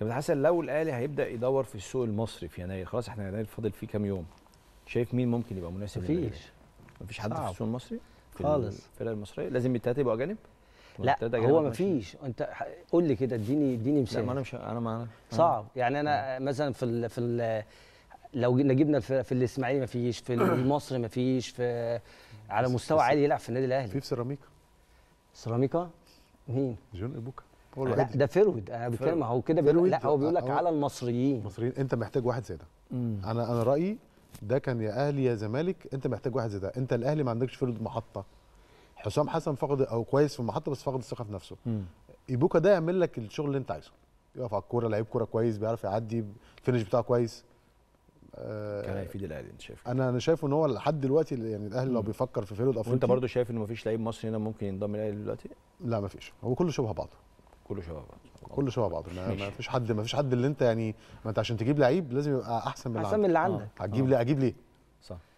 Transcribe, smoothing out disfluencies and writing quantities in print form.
كابتن حسن، لو الاهلي هيبدا يدور في السوق المصري في يناير، خلاص احنا يناير فاضل فيه كام يوم، شايف مين ممكن يبقى مناسب؟ مفيش حد في السوق المصري خالص. الفرقه المصريه لازم التلاته يبقوا اجانب. لا هو مفيش. انت قول لي كده، اديني مثال. ما انا مش انا صعب يعني. انا مثلا لو جبنا في الاسماعيلي مفيش، في المصري مفيش، في على مستوى عالي يلعب في النادي الاهلي. في سيراميكا مين؟ جون بوكا. لا ده فيرود. انا بتكلم هو كده بيقول. لا هو بيقول لك على المصريين. انت محتاج واحد زي ده. انا رايي ده كان يا اهلي يا زمالك، انت محتاج واحد زي ده. انت الاهلي ما عندكش فيرود محطه. حسام حسن فقد او كويس في المحطه بس فقد الثقه في نفسه. ايبوكا ده يعمل لك الشغل اللي انت عايزه، يقف على الكوره، لعيب كوره كويس، بيعرف يعدي، الفينش بتاعه كويس. كان هيفيد الاهلي. انت شايف؟ انا شايف ان هو لحد دلوقتي يعني الاهلي لو بيفكر في فيرود افريقي. وانت برضو شايف ان مفيش لعيب مصري هنا ممكن ينضم الاهلي دلوقتي؟ لا مفيش، هو كله شبه بعضه. مفيش حد اللي انت يعني، ما انت عشان تجيب لعيب لازم يبقى احسن من اللي عندك. هتجيب ليه؟ صح.